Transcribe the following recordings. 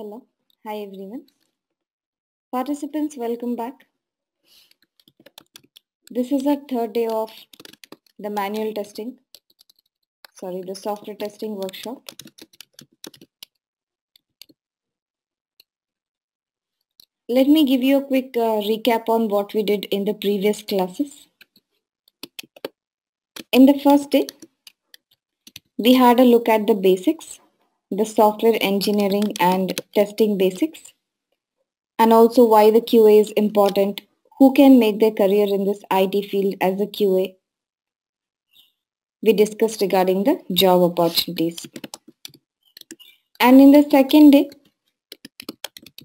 Hello, hi everyone. Participants, welcome back. This is our third day of the software testing workshop. Let me give you a quick recap on what we did in the previous classes. In the first day, we had a look at the basics, the software engineering and testing basics, and also why the QA is important, who can make their career in this IT field as a QA. We discussed regarding the job opportunities. And in the second day,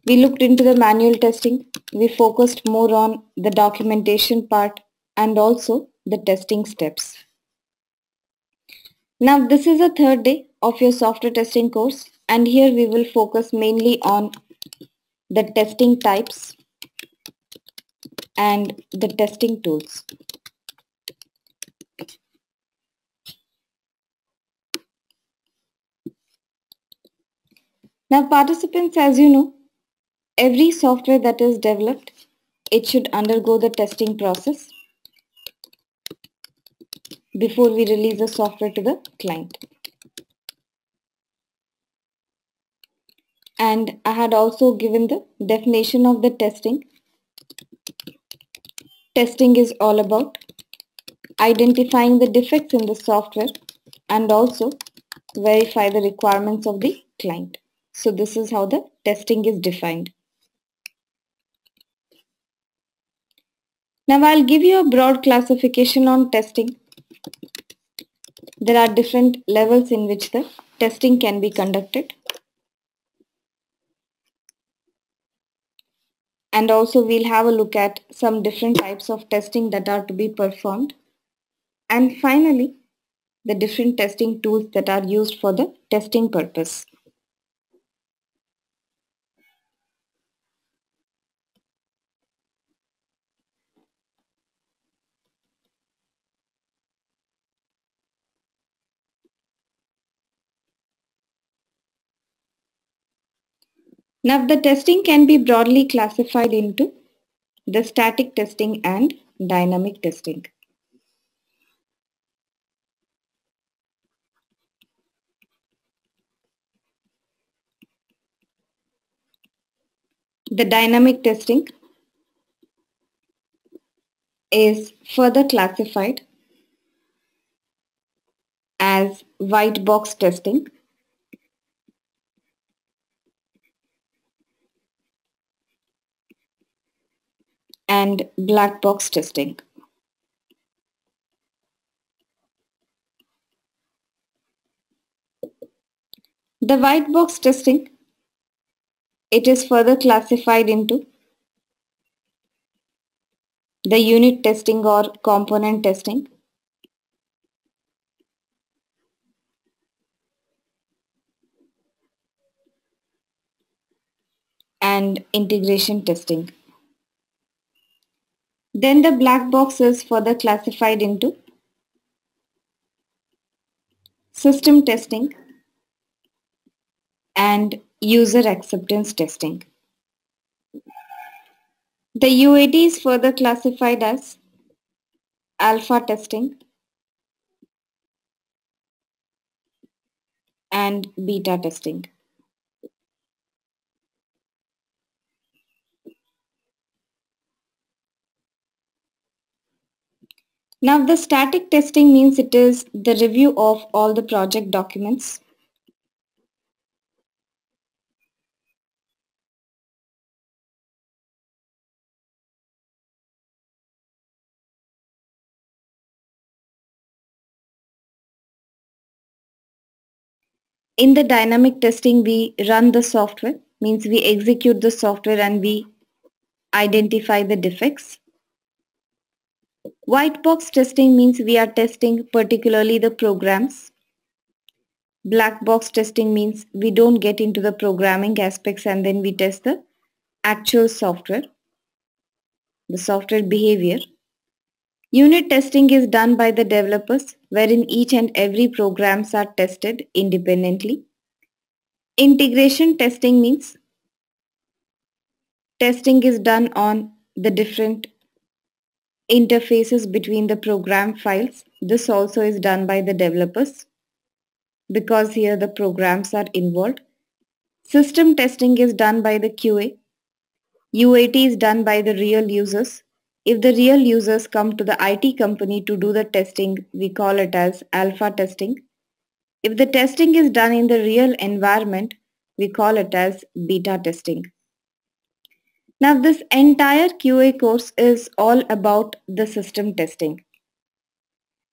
we looked into the manual testing. We focused more on the documentation part and also the testing steps. Now this is the third day of your software testing course, and here we will focus mainly on the testing types and the testing tools. Now participants, as you know, every software that is developed, it should undergo the testing process before we release the software to the client. And I had also given the definition of the testing. Testing is all about identifying the defects in the software and also verify the requirements of the client. So this is how the testing is defined. Now I'll give you a broad classification on testing. There are different levels in which the testing can be conducted. And also we'll have a look at some different types of testing that are to be performed. And finally, the different testing tools that are used for the testing purpose. Now the testing can be broadly classified into the static testing and dynamic testing. The dynamic testing is further classified as white box testing, and black box testing. The white box testing, it is further classified into the unit testing or component testing, and integration testing. Then the black box is further classified into system testing and user acceptance testing. The UAT is further classified as alpha testing and beta testing. Now the static testing means it is the review of all the project documents. In the dynamic testing, we run the software, means we execute the software and we identify the defects. White box testing means we are testing particularly the programs. Black box testing means we don't get into the programming aspects and then we test the actual software, the software behavior. Unit testing is done by the developers, wherein each and every programs are tested independently. Integration testing means testing is done on the different interfaces between the program files. This also is done by the developers because here the programs are involved. System testing is done by the QA. UAT is done by the real users. If the real users come to the IT company to do the testing, we call it as alpha testing. If the testing is done in the real environment, we call it as beta testing. Now this entire QA course is all about the system testing.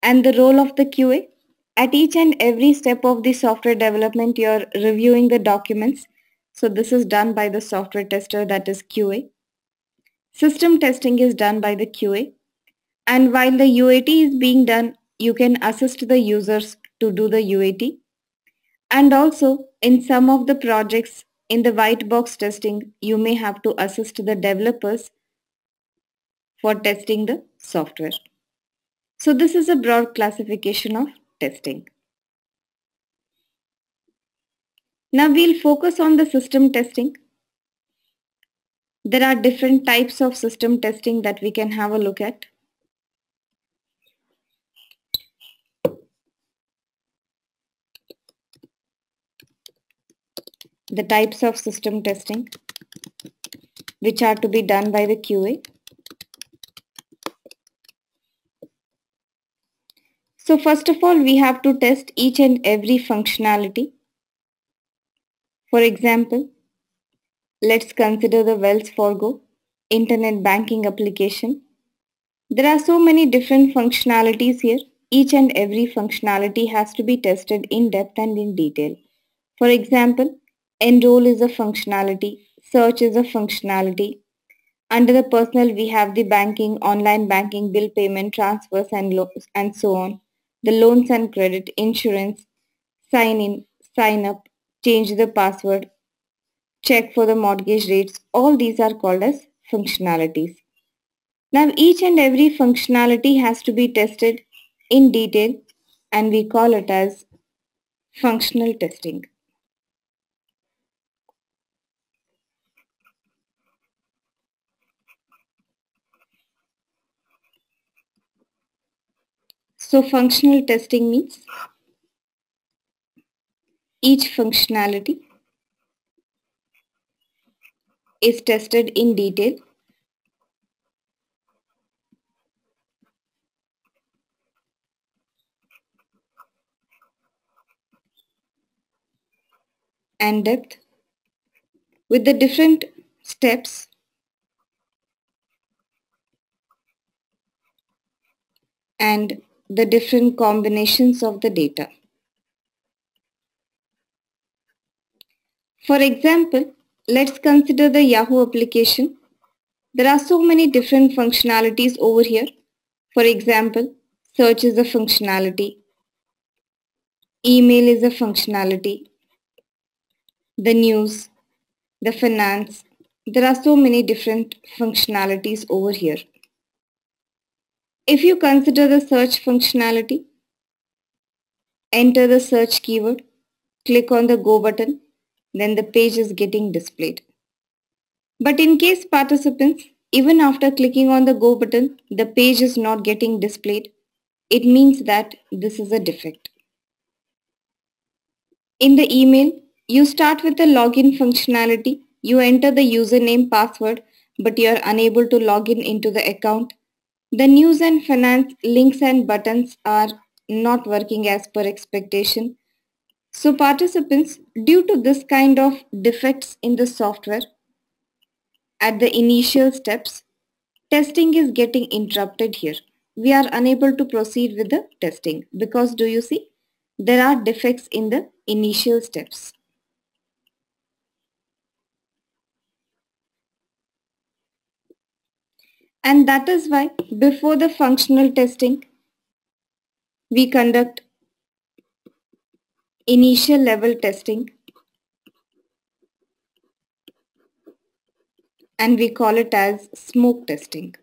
And the role of the QA? At each and every step of the software development, you're reviewing the documents. So this is done by the software tester, that is QA. System testing is done by the QA, and while the UAT is being done, you can assist the users to do the UAT. And also in some of the projects in the white box testing, you may have to assist the developers for testing the software. So this is a broad classification of testing. Now we'll focus on the system testing. There are different types of system testing that we can have a look at. The types of system testing which are to be done by the QA. So first of all, we have to test each and every functionality. For example, let's consider the Wells Fargo internet banking application. There are so many different functionalities here. Each and every functionality has to be tested in depth and in detail. For example, enroll is a functionality, search is a functionality. Under the personal, we have the banking, online banking, bill payment, transfers and so on. The loans and credit, insurance, sign in, sign up, change the password, check for the mortgage rates, all these are called as functionalities. Now each and every functionality has to be tested in detail and we call it as functional testing. So functional testing means each functionality is tested in detail and depth with the different steps and the different combinations of the data. For example, let's consider the Yahoo application. There are so many different functionalities over here. For example, search is a functionality, email is a functionality, the news, the finance. There are so many different functionalities over here. If you consider the search functionality, enter the search keyword, click on the go button, then the page is getting displayed. But in case participants, even after clicking on the go button, the page is not getting displayed, it means that this is a defect. In the email, you start with the login functionality, you enter the username, password, but you are unable to log in into the account. The news and finance links and buttons are not working as per expectation. So participants, due to this kind of defects in the software, at the initial steps, testing is getting interrupted here. We are unable to proceed with the testing because, do you see, there are defects in the initial steps. And that is why before the functional testing, we conduct initial level testing and we call it as smoke testing.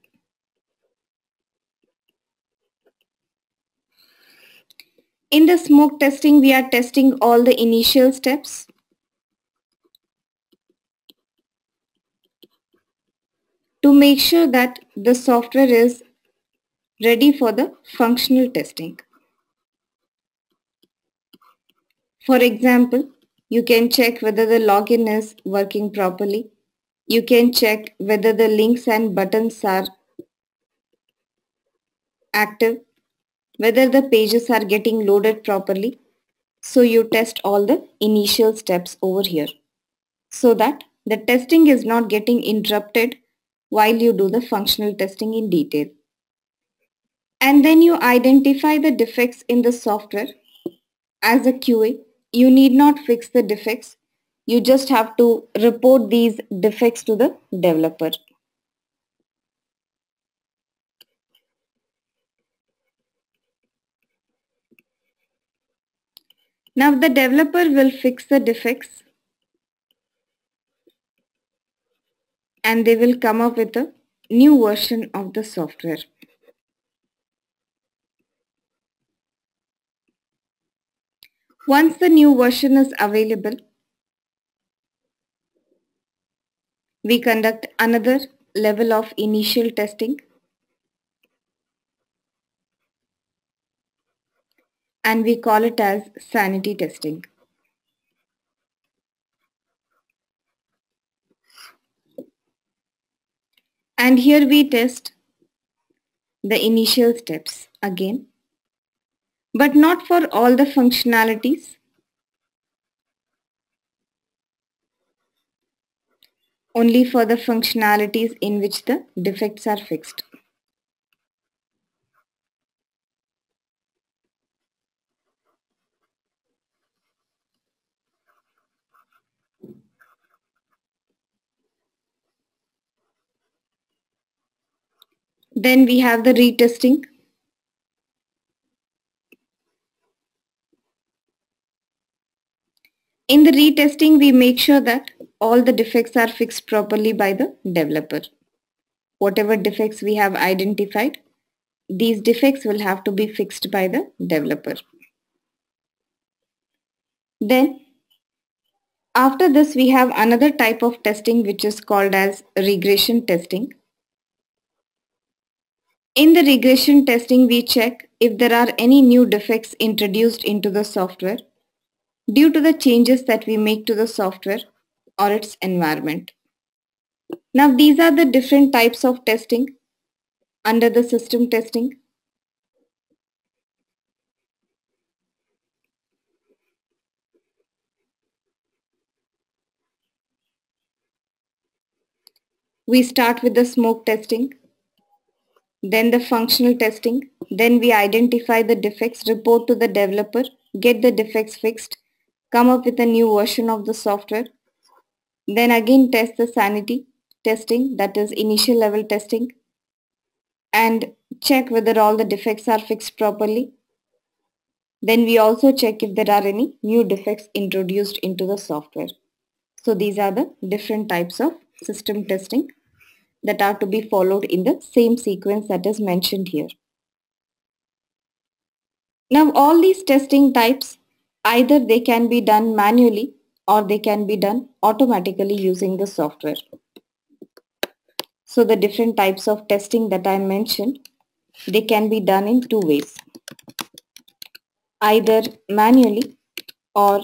In the smoke testing, we are testing all the initial steps. To make sure that the software is ready for the functional testing. For example, you can check whether the login is working properly. You can check whether the links and buttons are active, whether the pages are getting loaded properly. So you test all the initial steps over here so that the testing is not getting interrupted while you do the functional testing in detail. And then you identify the defects in the software. As a QA, you need not fix the defects. You just have to report these defects to the developer. Now the developer will fix the defects and they will come up with a new version of the software. Once the new version is available, we conduct another level of initial testing and we call it as sanity testing. And here we test the initial steps again, but not for all the functionalities, only for the functionalities in which the defects are fixed. Then we have the retesting. In the retesting, we make sure that all the defects are fixed properly by the developer. Whatever defects we have identified, these defects will have to be fixed by the developer. Then, after this, we have another type of testing which is called as regression testing. In the regression testing, we check if there are any new defects introduced into the software due to the changes that we make to the software or its environment. Now, these are the different types of testing under the system testing. We start with the smoke testing. Then the functional testing, then we identify the defects, report to the developer, get the defects fixed, come up with a new version of the software, then again test the sanity testing, that is initial level testing, and check whether all the defects are fixed properly. Then we also check if there are any new defects introduced into the software. So these are the different types of system testing that are to be followed in the same sequence that is mentioned here. Now all these testing types, either they can be done manually or they can be done automatically using the software. So the different types of testing that I mentioned, they can be done in two ways, either manually or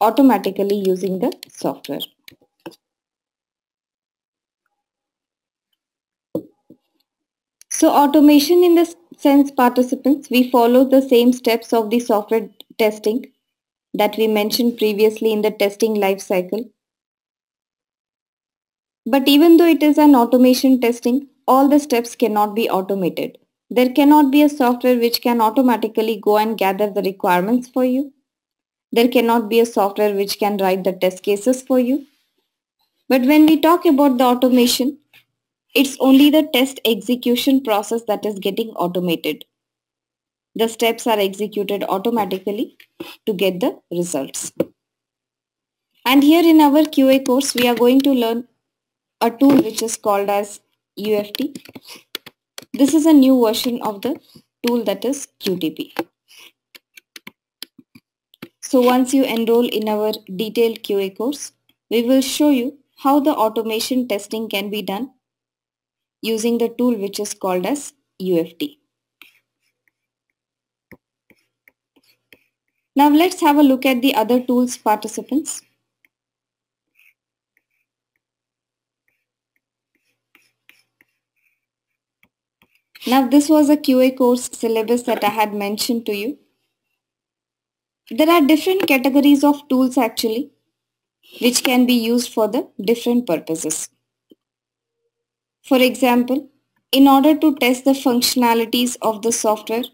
automatically using the software. So automation in the sense, participants, we follow the same steps of the software testing that we mentioned previously in the testing life cycle. But even though it is an automation testing, all the steps cannot be automated. There cannot be a software which can automatically go and gather the requirements for you. There cannot be a software which can write the test cases for you. But when we talk about the automation, it's only the test execution process that is getting automated. The steps are executed automatically to get the results. And here in our QA course, we are going to learn a tool which is called as UFT. This is a new version of the tool that is QTP. So once you enroll in our detailed QA course, we will show you how the automation testing can be done using the tool which is called as UFT. Now let's have a look at the other tools, participants. Now this was a QA course syllabus that I had mentioned to you. There are different categories of tools actually, which can be used for the different purposes. For example, in order to test the functionalities of the software,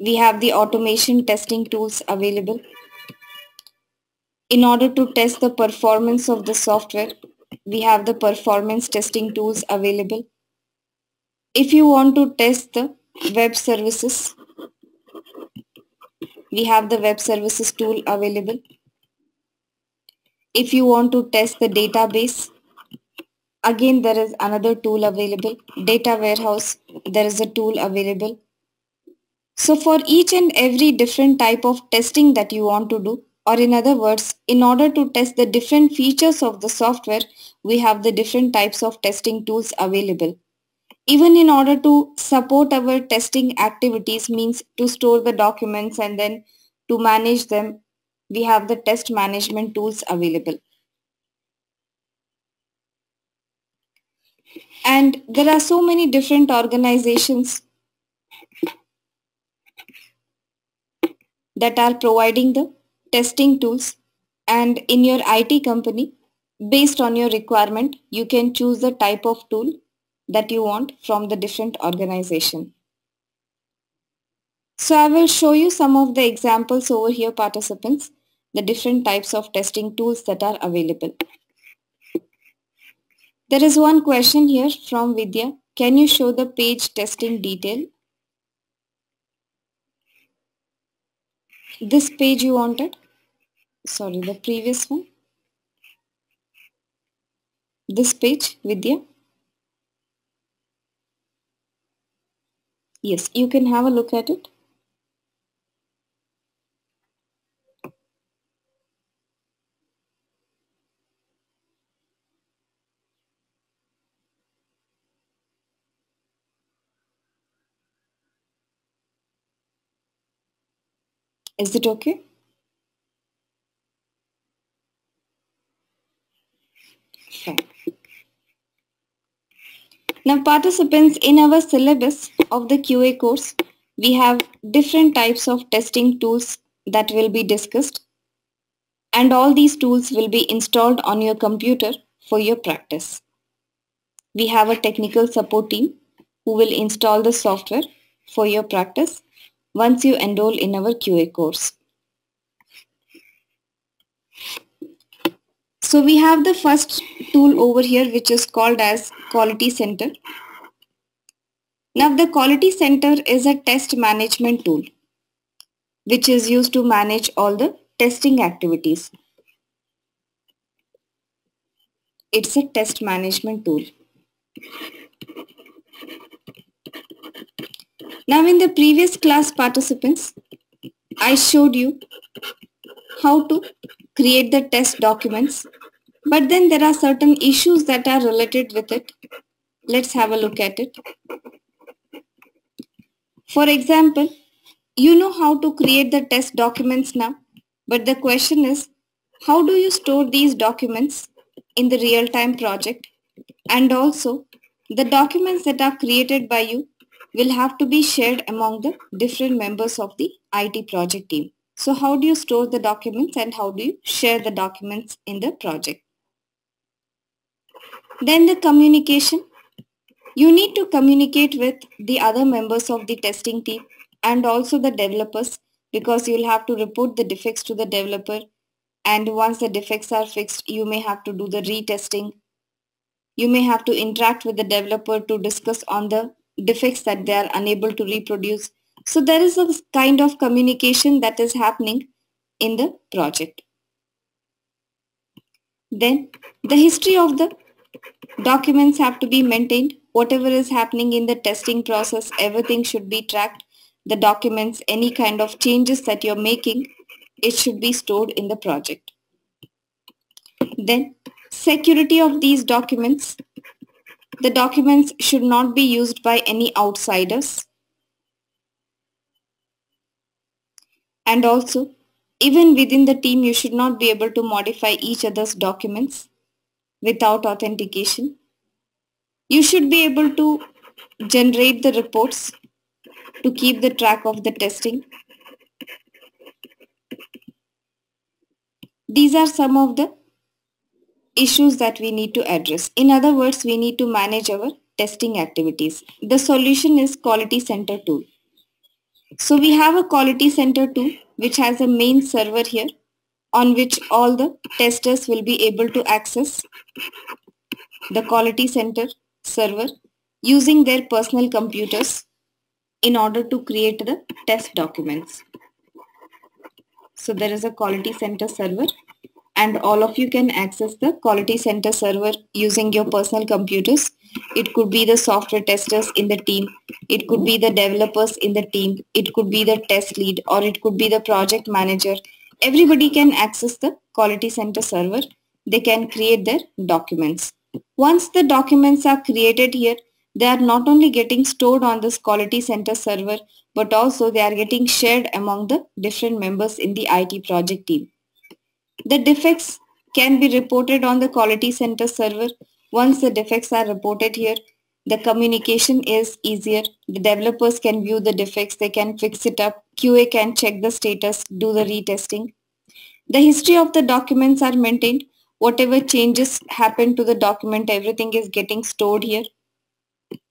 we have the automation testing tools available. In order to test the performance of the software, we have the performance testing tools available. If you want to test the web services, we have the web services tool available. If you want to test the database, again there is another tool available. Data warehouse, there is a tool available. So for each and every different type of testing that you want to do, or in other words, in order to test the different features of the software, we have the different types of testing tools available. Even in order to support our testing activities, means to store the documents and then to manage them, we have the test management tools available. And there are so many different organizations that are providing the testing tools, and in your IT company, based on your requirement, you can choose the type of tool that you want from the different organization. So I will show you some of the examples over here, participants, the different types of testing tools that are available. There is one question here from Vidya. Can you show the page testing detail? This page you wanted? Sorry, the previous one. This page, Vidya. Yes, you can have a look at it. Is it okay? Fine. Now participants, in our syllabus of the QA course, we have different types of testing tools that will be discussed, and all these tools will be installed on your computer for your practice. We have a technical support team who will install the software for your practice once you enroll in our QA course. So we have the first tool over here which is called as Quality Center. Now the Quality Center is a test management tool which is used to manage all the testing activities. It's a test management tool. Now in the previous class, participants, I showed you how to create the test documents, but then there are certain issues that are related with it. Let's have a look at it. For example, you know how to create the test documents now, but the question is, how do you store these documents in the real-time project? And also, the documents that are created by you will have to be shared among the different members of the IT project team. So how do you store the documents and how do you share the documents in the project? Then the communication. You need to communicate with the other members of the testing team and also the developers, because you'll have to report the defects to the developer, and once the defects are fixed, you may have to do the retesting. You may have to interact with the developer to discuss on the defects that they are unable to reproduce. So there is a kind of communication that is happening in the project. Then the history of the documents have to be maintained. Whatever is happening in the testing process, everything should be tracked. The documents, any kind of changes that you're making, it should be stored in the project. Then security of these documents. The documents should not be used by any outsiders. And also, even within the team, you should not be able to modify each other's documents without authentication. You should be able to generate the reports to keep the track of the testing. These are some of the issues that we need to address. In other words, we need to manage our testing activities. The solution is Quality Center tool. So we have a Quality Center tool which has a main server here on which all the testers will be able to access the Quality Center server using their personal computers in order to create the test documents. So there is a Quality Center server, and all of you can access the Quality Center server using your personal computers. It could be the software testers in the team, it could be the developers in the team, it could be the test lead, or it could be the project manager. Everybody can access the Quality Center server. They can create their documents. Once the documents are created here, they are not only getting stored on this Quality Center server, but also they are getting shared among the different members in the IT project team. The defects can be reported on the Quality Center server. Once the defects are reported here, the communication is easier. The developers can view the defects, they can fix it up, QA can check the status, do the retesting. The history of the documents are maintained. Whatever changes happen to the document, everything is getting stored here.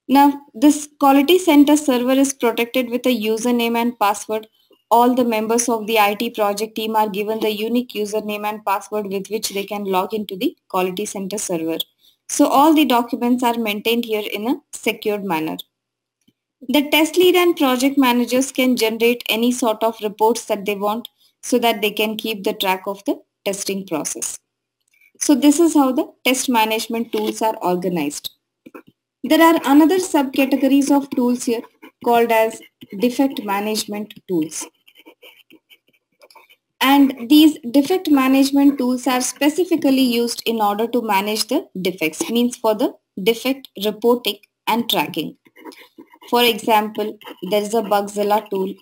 Now, this Quality Center server is protected with a username and password. All the members of the IT project team are given the unique username and password with which they can log into the Quality Center server. So all the documents are maintained here in a secured manner. The test lead and project managers can generate any sort of reports that they want so that they can keep the track of the testing process. So this is how the test management tools are organized. There are another subcategories of tools here called as defect management tools. And these defect management tools are specifically used in order to manage the defects, means for the defect reporting and tracking. For example, there is a Bugzilla tool,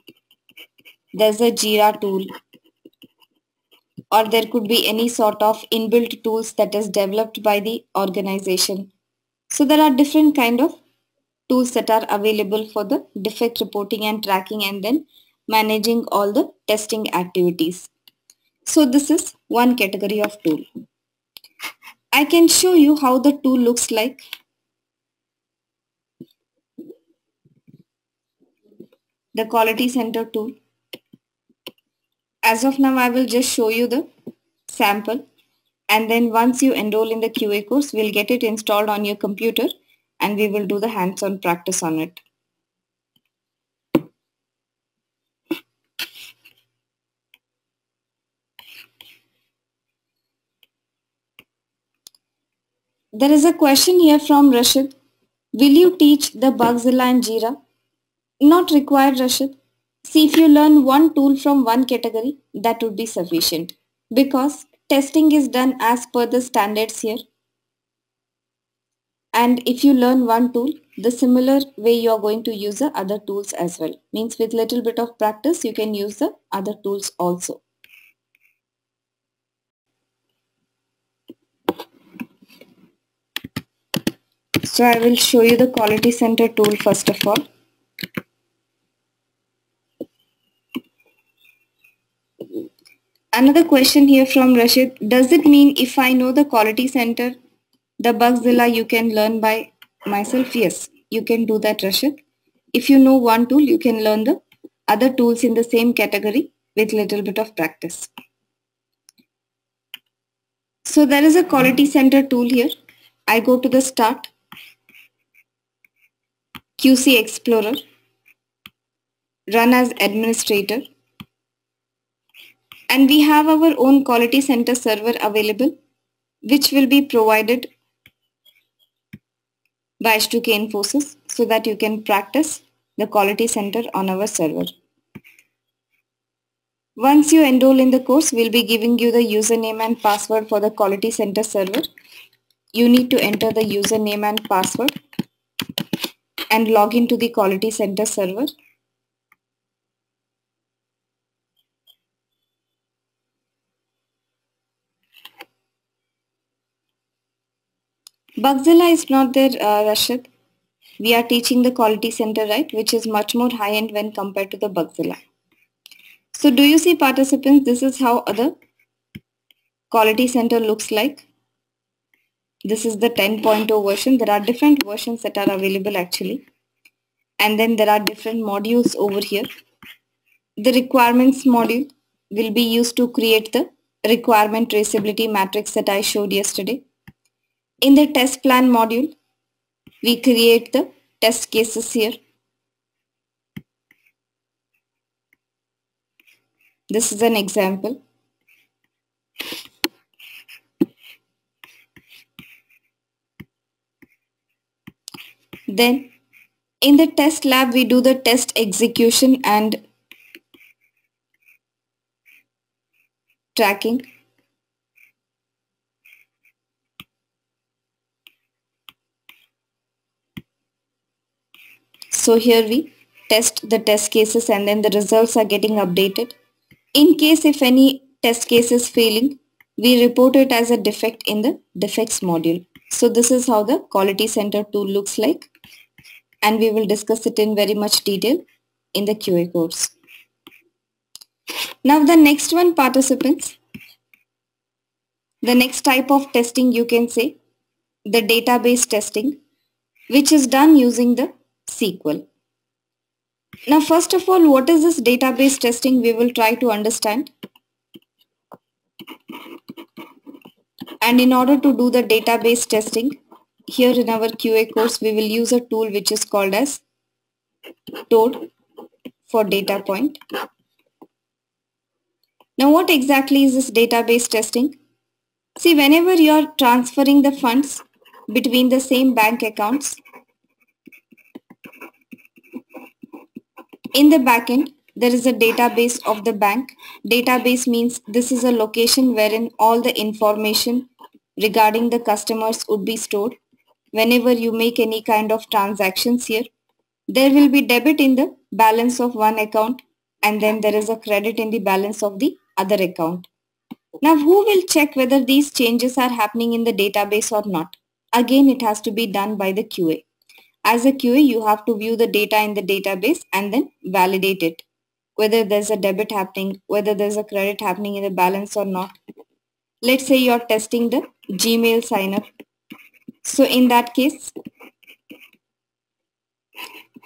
there is a Jira tool, or there could be any sort of inbuilt tools that is developed by the organization. So there are different kind of tools that are available for the defect reporting and tracking, and then managing all the testing activities. So this is one category of tool. I can show you how the tool looks like. The Quality Center tool. As of now, I will just show you the sample, and then once you enroll in the QA course, we'll get it installed on your computer and we will do the hands-on practice on it. There is a question here from Rashid. Will you teach the Bugzilla and Jira? Not required, Rashid. See, if you learn one tool from one category, that would be sufficient, because testing is done as per the standards here. And if you learn one tool, the similar way you are going to use the other tools as well. Means with little bit of practice, you can use the other tools also. So I will show you the Quality Center tool first of all. Another question here from Rashid. Does it mean if I know the Quality Center, the Bugzilla you can learn by myself, yes, you can do that, Rashid. If you know one tool, you can learn the other tools in the same category with little bit of practice. So there is a Quality Center tool here. I go to the Start, QC Explorer, Run as Administrator, and we have our own Quality Center server available, which will be provided by H2K Infosys, so that you can practice the Quality Center on our server. Once you enroll in the course, we'll be giving you the username and password for the Quality Center server. You need to enter the username and password and log into the Quality Center server. Bugzilla is not there, Rashid. We are teaching the Quality Center, right, which is much more high-end when compared to the Bugzilla. So do you see, participants, this is how other Quality Center looks like. This is the 10.0 version. There are different versions that are available actually. And then there are different modules over here. The requirements module will be used to create the requirement traceability matrix that I showed yesterday. In the test plan module, we create the test cases here. This is an example. Then in the test lab, we do the test execution and tracking. So here we test the test cases and then the results are getting updated. In case if any test case is failing, we report it as a defect in the defects module. So this is how the Quality Center tool looks like, and we will discuss it in very much detail in the QA course. Now the next one, participants, the next type of testing, you can say the database testing, which is done using the SQL. Now first of all, what is this database testing? We will try to understand, and in order to do the database testing here in our QA course, we will use a tool which is called as Toad for data point. Now what exactly is this database testing? See, whenever you are transferring the funds between the same bank accounts, in the backend, there is a database of the bank. Database means this is a location wherein all the information regarding the customers would be stored. Whenever you make any kind of transactions here, there will be debit in the balance of one account and then there is a credit in the balance of the other account. Now, who will check whether these changes are happening in the database or not? Again, it has to be done by the QA. As a QA, you have to view the data in the database and then validate it, whether there's a debit happening, whether there's a credit happening in the balance or not. Let's say you're testing the Gmail sign up. So in that case,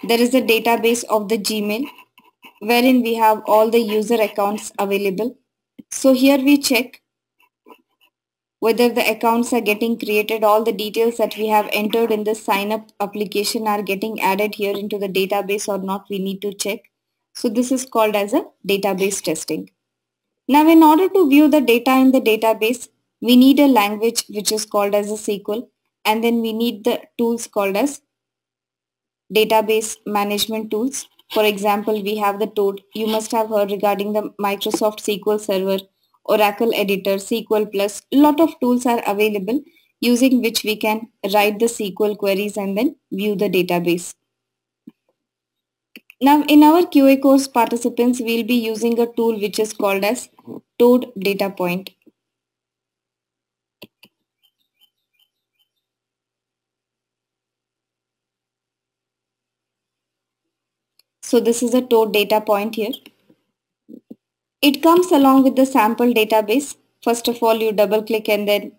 there is a database of the Gmail wherein we have all the user accounts available. So here we check whether the accounts are getting created, all the details that we have entered in the sign up application are getting added here into the database or not, we need to check. So this is called as a database testing. Now in order to view the data in the database, we need a language which is called as a SQL, and then we need the tools called as database management tools. For example, we have the Toad. You must have heard regarding the Microsoft SQL Server, Oracle Editor, SQL Plus, lot of tools are available using which we can write the SQL queries and then view the database. Now in our QA course, participants, we'll be using a tool which is called as Toad Data Point. So this is a Toad Data Point here. It comes along with the sample database. First of all, you double click and then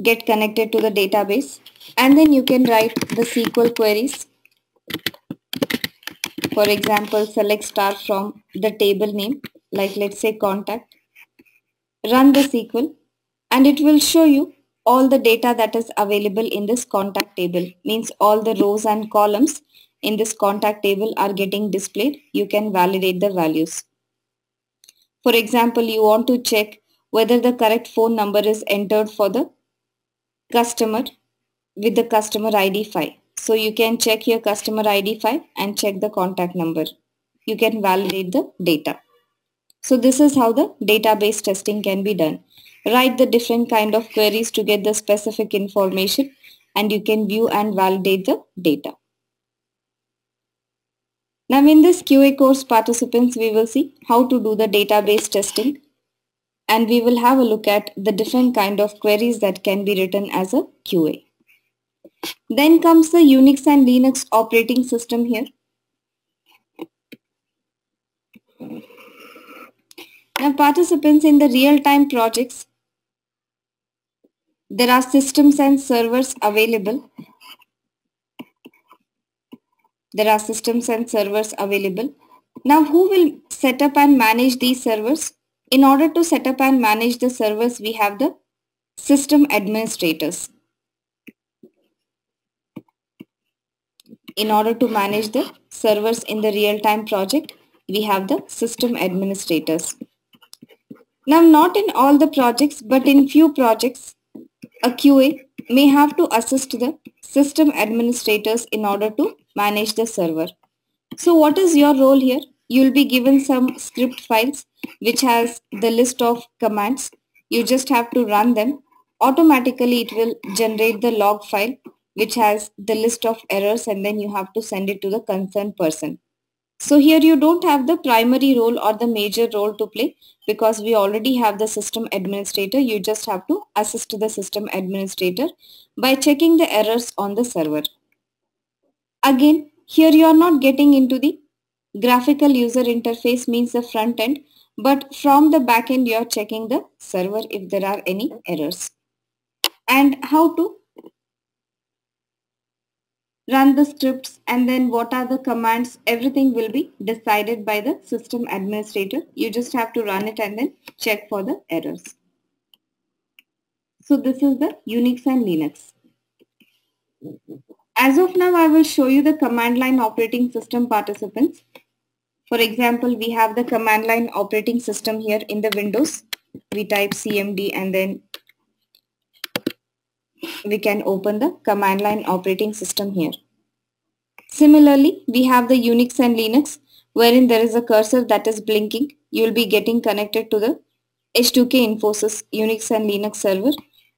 get connected to the database, and then you can write the SQL queries. For example, select star from the table name, like let's say contact, run the SQL, and it will show you all the data that is available in this contact table. Means all the rows and columns in this contact table are getting displayed. You can validate the values. For example, you want to check whether the correct phone number is entered for the customer with the customer ID 5. So you can check your customer ID 5 and check the contact number. You can validate the data. So this is how the database testing can be done. Write the different kind of queries to get the specific information, and you can view and validate the data. Now in this QA course, participants, we will see how to do the database testing, and we will have a look at the different kind of queries that can be written as a QA. Then comes the Unix and Linux operating system here. Now participants, in the real-time projects, there are systems and servers available. Now who will set up and manage these servers? In order to set up and manage the servers, we have the system administrators. In order to manage the servers in the real-time project, we have the system administrators. Now, not in all the projects, but in few projects, a QA may have to assist the system administrators in order to manage the server. So what is your role here? You will be given some script files which has the list of commands. You just have to run them. Automatically it will generate the log file which has the list of errors, and then you have to send it to the concerned person. So here you don't have the primary role or the major role to play, because we already have the system administrator. You just have to assist the system administrator by checking the errors on the server. Again, here you are not getting into the graphical user interface, means the front end, but from the back end you are checking the server if there are any errors. And how to run the scripts, and then what are the commands, everything will be decided by the system administrator. You just have to run it and then check for the errors. So this is the Unix and Linux. As of now, I will show you the command line operating system, participants. For example, we have the command line operating system here in the Windows. We type cmd and then we can open the command line operating system here. Similarly, we have the Unix and Linux, wherein there is a cursor that is blinking. You will be getting connected to the H2K Infosys Unix and Linux server,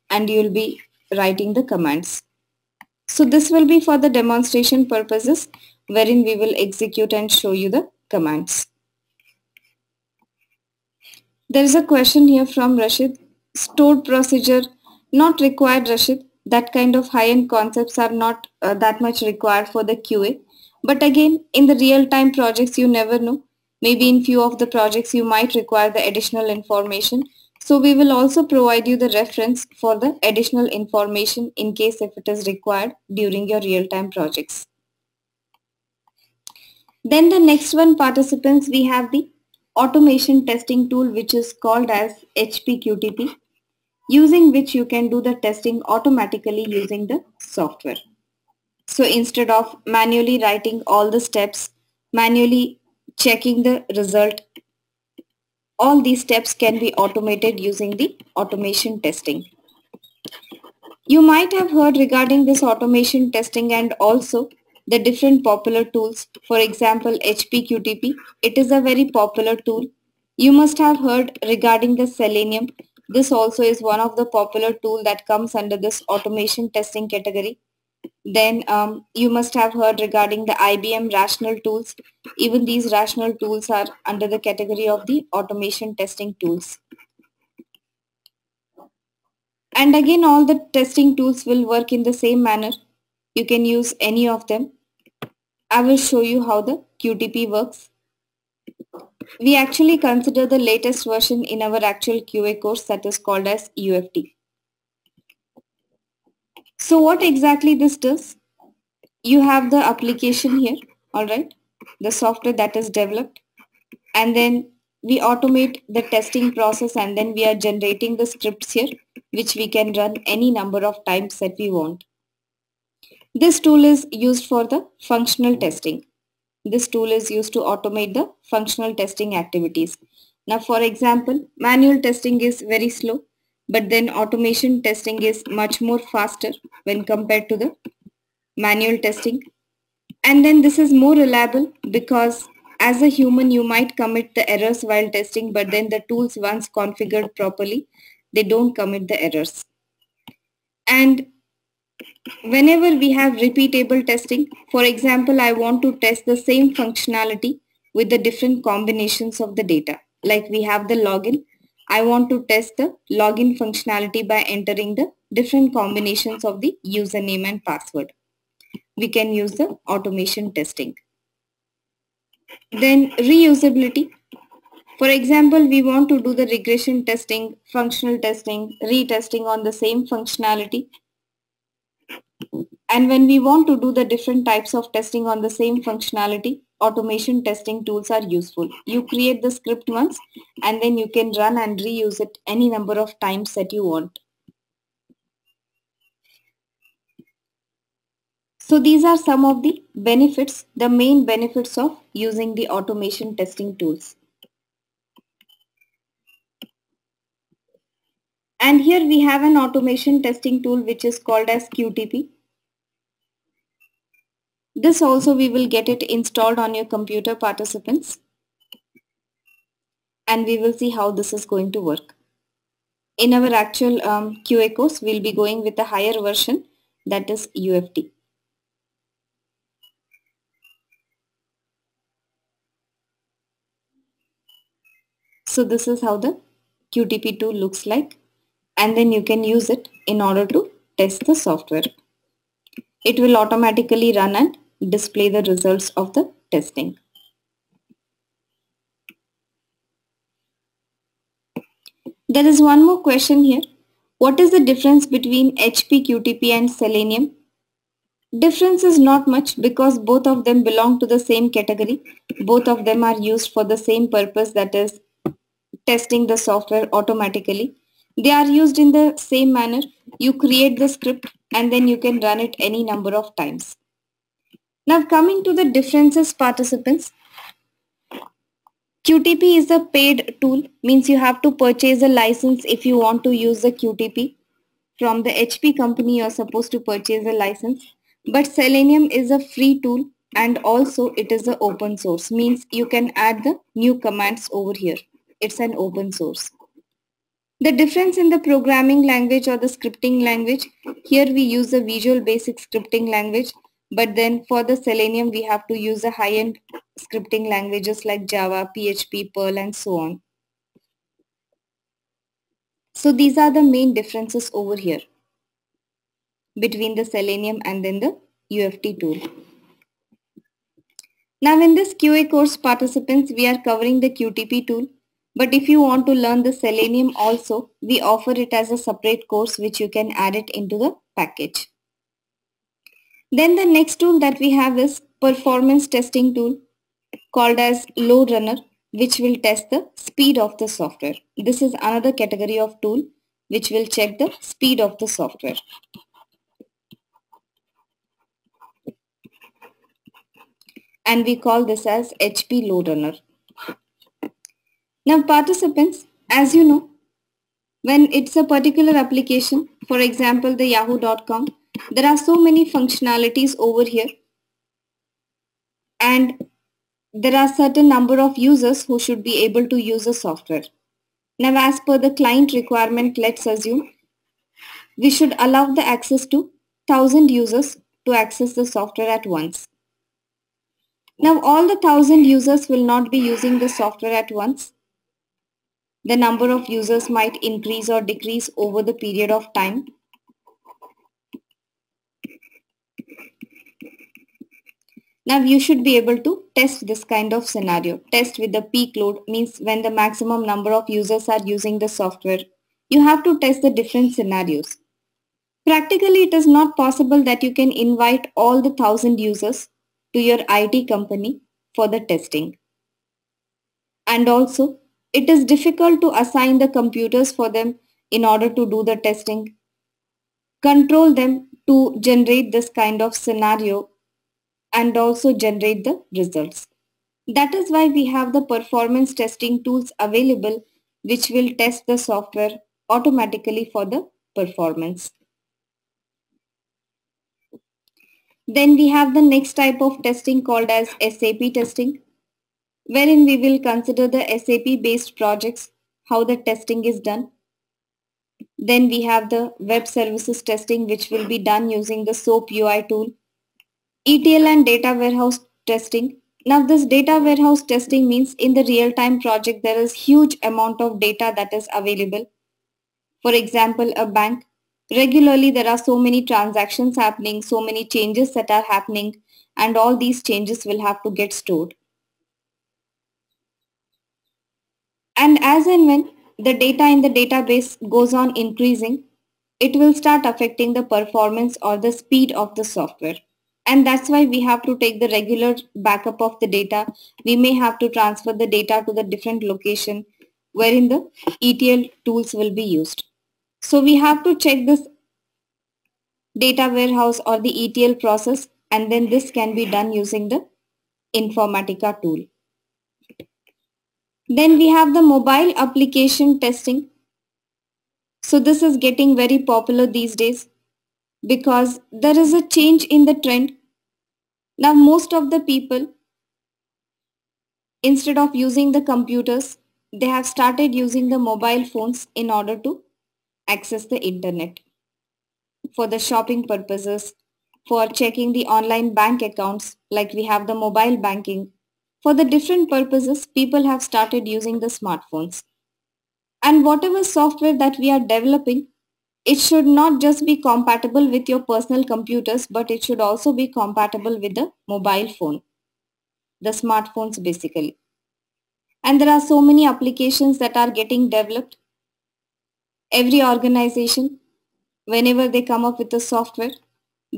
and you will be writing the commands. So this will be for the demonstration purposes, wherein we will execute and show you the commands. There is a question here from Rashid. Stored procedure not required, Rashid. That kind of high-end concepts are not that much required for the QA. But again, in the real-time projects, you never know. Maybe in few of the projects, you might require the additional information. So we will also provide you the reference for the additional information in case if it is required during your real-time projects. Then the next one, participants, we have the automation testing tool which is called as QTP, using which you can do the testing automatically using the software. So instead of manually writing all the steps, manually checking the result, all these steps can be automated using the automation testing. You might have heard regarding this automation testing and also the different popular tools. For example, QTP. It is a very popular tool. You must have heard regarding the Selenium. This also is one of the popular tool that comes under this automation testing category. Then you must have heard regarding the IBM Rational tools. Even these Rational tools are under the category of the automation testing tools. And again, all the testing tools will work in the same manner. You can use any of them. I will show you how the QTP works. We actually consider the latest version in our actual QA course, that is called as UFT. So what exactly this does? You have the application here, all right, the software that is developed, and then we automate the testing process, and then we are generating the scripts here, which we can run any number of times that we want. This tool is used for the functional testing. This tool is used to automate the functional testing activities. Now, for example, manual testing is very slow, but then automation testing is much more faster when compared to the manual testing. And then this is more reliable because as a human, you might commit the errors while testing, but then the tools, once configured properly, they don't commit the errors. And whenever we have repeatable testing, for example, I want to test the same functionality with the different combinations of the data. Like we have the login, I want to test the login functionality by entering the different combinations of the username and password. We can use the automation testing. Then reusability. For example, we want to do the regression testing, functional testing, retesting on the same functionality. And when we want to do the different types of testing on the same functionality, automation testing tools are useful. You create the script once and then you can run and reuse it any number of times that you want. So these are some of the benefits, the main benefits of using the automation testing tools. And here we have an automation testing tool which is called as QTP. This also we will get it installed on your computer, participants. And we will see how this is going to work. In our actual QA course, we'll be going with a higher version, that is UFT. So this is how the QTP tool looks like. And then you can use it in order to test the software. It will automatically run and display the results of the testing. There is one more question here. What is the difference between HP QTP and Selenium? Difference is not much because both of them belong to the same category. Both of them are used for the same purpose, that is testing the software automatically. They are used in the same manner. You create the script and then you can run it any number of times. Now coming to the differences, participants. QTP is a paid tool, means you have to purchase a license if you want to use the QTP. From the HP company you are supposed to purchase a license. But Selenium is a free tool and also it is an open source, means you can add the new commands over here. It's an open source. The difference in the programming language or the scripting language, here we use a Visual Basic scripting language, but then for the Selenium we have to use a high-end scripting languages like Java, PHP, Perl and so on. So these are the main differences over here between the Selenium and then the UFT tool. Now in this QA course, participants, we are covering the QTP tool. But if you want to learn the Selenium also, we offer it as a separate course which you can add it into the package. Then the next tool that we have is performance testing tool called as Load Runner, which will test the speed of the software. This is another category of tool which will check the speed of the software. And we call this as HP Load Runner. Now participants, as you know, when it's a particular application, for example the yahoo.com, there are so many functionalities over here and there are certain number of users who should be able to use the software. Now as per the client requirement, let's assume we should allow the access to 1000 users to access the software at once. Now all the 1000 users will not be using the software at once. The number of users might increase or decrease over the period of time. Now you should be able to test this kind of scenario. Test with the peak load, means when the maximum number of users are using the software. You have to test the different scenarios. Practically, it is not possible that you can invite all the 1,000 users to your IT company for the testing. And also, it is difficult to assign the computers for them in order to do the testing, control them to generate this kind of scenario and also generate the results. That is why we have the performance testing tools available which will test the software automatically for the performance. Then we have the next type of testing called as SAP testing, wherein we will consider the SAP based projects, how the testing is done. Then we have the web services testing which will be done using the SoapUI tool. ETL and data warehouse testing. Now this data warehouse testing means in the real-time project there is huge amount of data that is available. For example, a bank. Regularly there are so many transactions happening, so many changes that are happening, and all these changes will have to get stored. And as and when the data in the database goes on increasing, it will start affecting the performance or the speed of the software. And that's why we have to take the regular backup of the data. We may have to transfer the data to the different location wherein the ETL tools will be used. So we have to check this data warehouse or the ETL process, and then this can be done using the Informatica tool. Then we have the mobile application testing. So this is getting very popular these days because there is a change in the trend. Now most of the people, instead of using the computers, they have started using the mobile phones in order to access the internet for the shopping purposes, for checking the online bank accounts, like we have the mobile banking. For the different purposes, people have started using the smartphones. And whatever software that we are developing, it should not just be compatible with your personal computers, but it should also be compatible with the mobile phone, the smartphones basically. And there are so many applications that are getting developed. Every organization, whenever they come up with the software,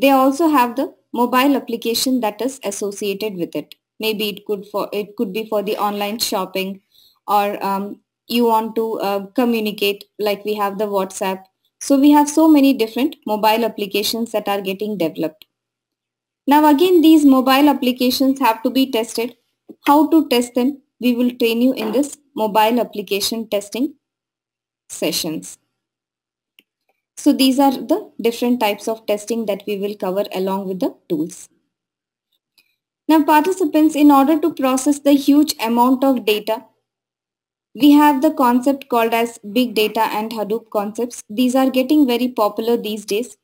they also have the mobile application that is associated with it. Maybe it could be for the online shopping, or you want to communicate, like we have the WhatsApp. So we have so many different mobile applications that are getting developed. Now again, these mobile applications have to be tested. How to test them, we will train you in this mobile application testing sessions. So these are the different types of testing that we will cover along with the tools. Now participants, in order to process the huge amount of data, we have the concept called as big data and Hadoop concepts. These are getting very popular these days.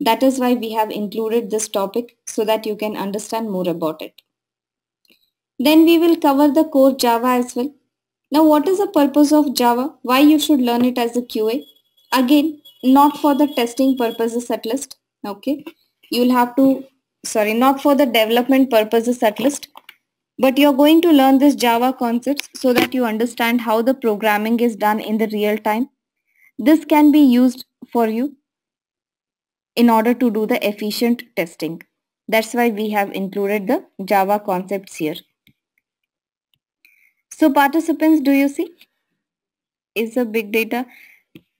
That is why we have included this topic so that you can understand more about it. Then we will cover the core Java as well. Now what is the purpose of Java? Why you should learn it as a QA? Again, not for the testing purposes at least. Okay, not for the development purposes at least. But you're going to learn this Java concepts so that you understand how the programming is done in the real time. This can be used for you in order to do the efficient testing. That's why we have included the Java concepts here. So participants, do you see? Is the big data?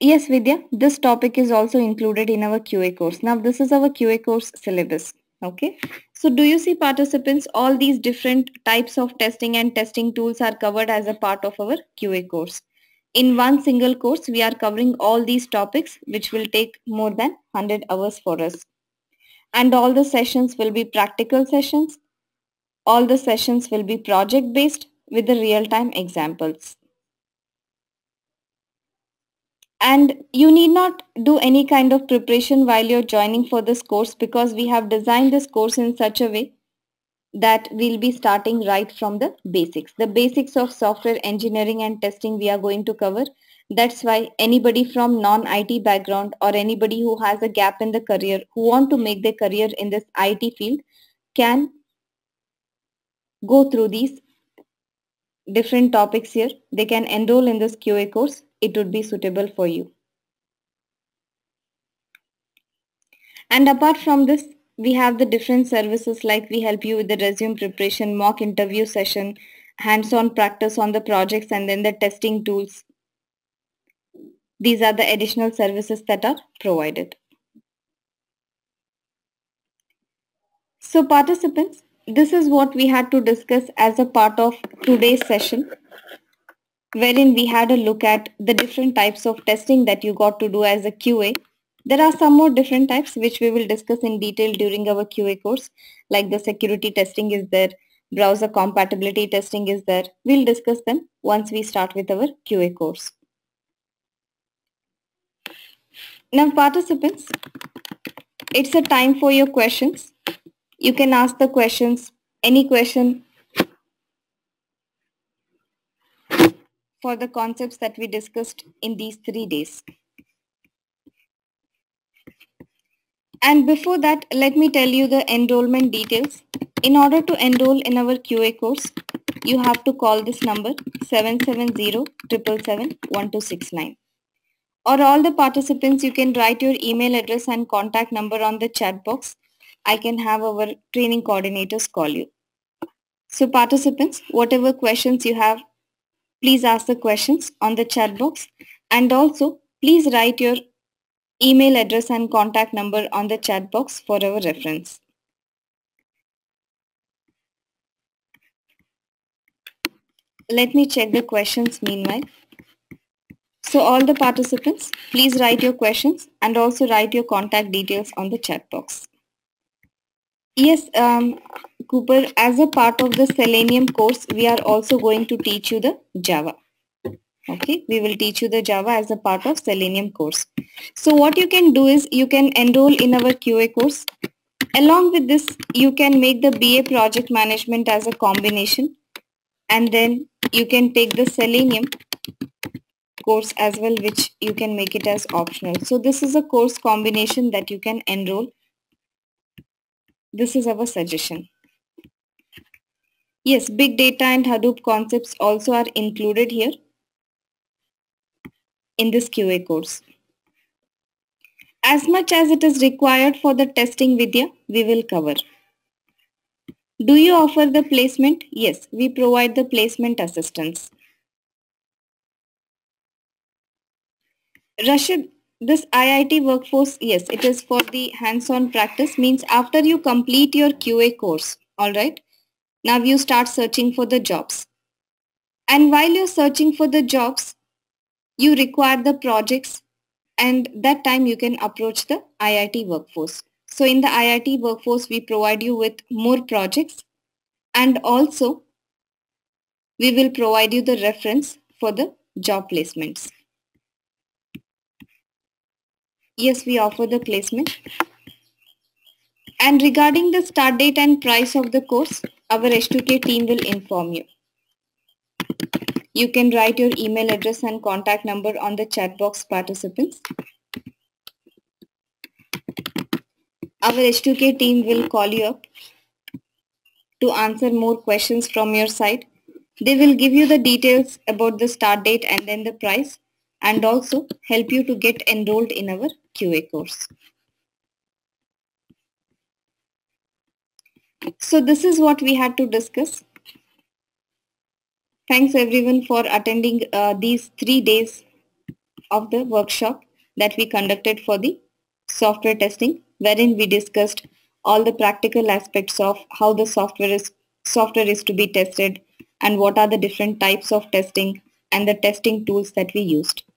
Yes, Vidya, this topic is also included in our QA course. Now this is our QA course syllabus. Okay. So do you see, participants, all these different types of testing and testing tools are covered as a part of our QA course. In one single course, we are covering all these topics, which will take more than 100 hours for us. And all the sessions will be practical sessions. All the sessions will be project based, with the real-time examples. And you need not do any kind of preparation while you're joining for this course, because we have designed this course in such a way that we'll be starting right from the basics. The basics of software engineering and testing we are going to cover. That's why anybody from non-IT background or anybody who has a gap in the career, who want to make their career in this IT field, can go through these different topics here. They can enroll in this QA course. It would be suitable for you. And apart from this, we have the different services like we help you with the resume preparation, mock interview session, hands-on practice on the projects, and then the testing tools. These are the additional services that are provided. So participants, this is what we had to discuss as a part of today's session, wherein we had a look at the different types of testing that you got to do as a QA. There are some more different types which we will discuss in detail during our QA course, like the security testing is there, browser compatibility testing is there. We'll discuss them once we start with our QA course. Now participants, it's a time for your questions. You can ask the questions, any question for the concepts that we discussed in these 3 days. And before that, let me tell you the enrollment details. In order to enroll in our QA course, you have to call this number 770-777-1269. Or all the participants, you can write your email address and contact number on the chat box. I can have our training coordinators call you. So participants, whatever questions you have, please ask the questions on the chat box, and also please write your email address and contact number on the chat box for our reference. Let me check the questions meanwhile. So all the participants, please write your questions and also write your contact details on the chat box. Yes, Cooper, as a part of the Selenium course, we are also going to teach you the Java. Okay, we will teach you the Java as a part of Selenium course. So what you can do is you can enroll in our QA course. Along with this, you can make the BA project management as a combination, and then you can take the Selenium course as well, which you can make it as optional. So this is a course combination that you can enroll. This is our suggestion. Yes, big data and Hadoop concepts also are included here in this QA course. As much as it is required for the testing, Vidya, we will cover. Do you offer the placement? Yes, we provide the placement assistance. Rashid, this IIT workforce, yes, it is for the hands-on practice, means after you complete your QA course, alright, now you start searching for the jobs. And while you're searching for the jobs, you require the projects, and that time you can approach the IIT workforce. So in the IIT workforce, we provide you with more projects, and also we will provide you the reference for the job placements. Yes, we offer the placement. And regarding the start date and price of the course, our H2K team will inform you. You can write your email address and contact number on the chat box, participants. Our H2K team will call you up to answer more questions from your side. They will give you the details about the start date and then the price, and also help you to get enrolled in our QA course. So this is what we had to discuss. Thanks everyone for attending these 3 days of the workshop that we conducted for the software testing, wherein we discussed all the practical aspects of how the software is to be tested, and what are the different types of testing and the testing tools that we used.